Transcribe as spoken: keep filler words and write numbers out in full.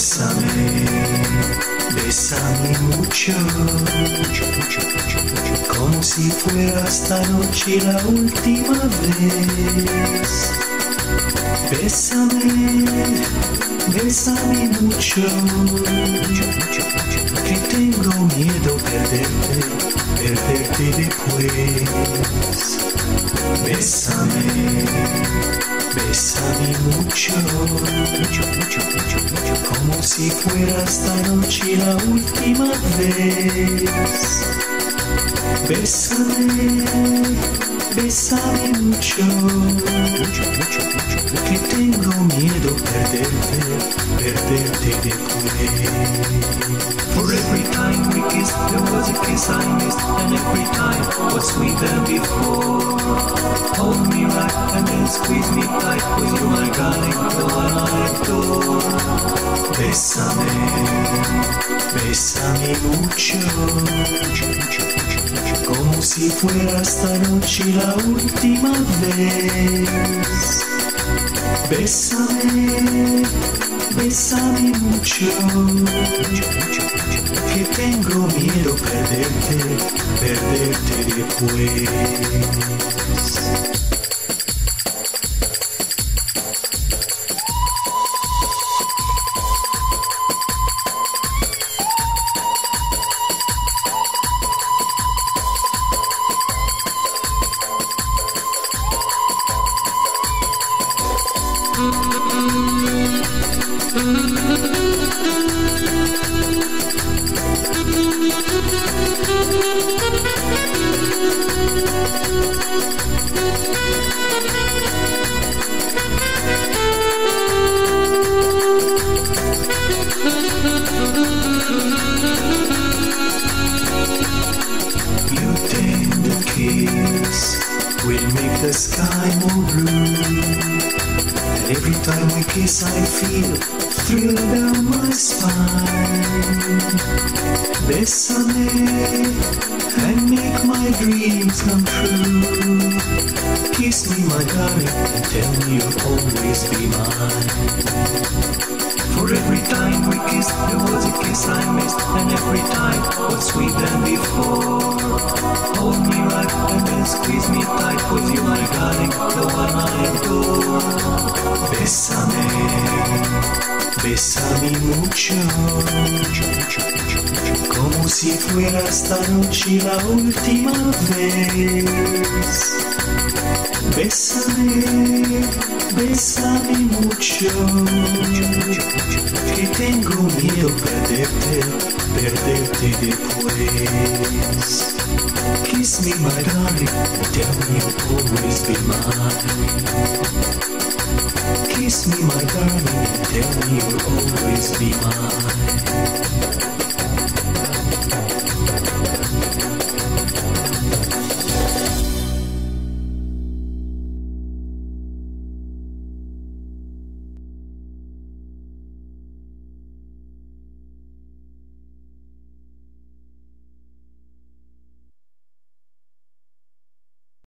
Bésame, bésame mucho, como si fuera esta noche la última vez. Bésame, bésame mucho, que tengo miedo perderte, perderte después. Bésame, bésame mucho, como si fuera esta noche la última vez. Bésame, bésame mucho, que tengo miedo perderte, perderte después. For every time we kissed, there was a kiss I missed, and every time was sweeter before. Hold me right and then squeeze me tight, 'cause you're my darling, the one I adore. Bésame, bésame mucho, como si fuera esta noche la última vez. Bésame, bésame mucho, que tengo miedo perderte, perderte después. We'll make the sky more blue, and every time we kiss I feel a thrill down my spine. Bésame and make my dreams come true. Kiss me, my darling, and tell me you'll always be mine. For every time we kissed, there was a kiss I missed, and every time was sweet than before. Hold me right and then squeeze me tight, 'cause you're my darling, the one I adore. Bésame, bésame mucho, como si fuera esta noche la última vez. Bésame, bésame mucho, que tengo miedo perderte, perderte después. Kiss me, my darling, tell me you'll always be mine. Kiss me, my darling, tell me you'll always be mine.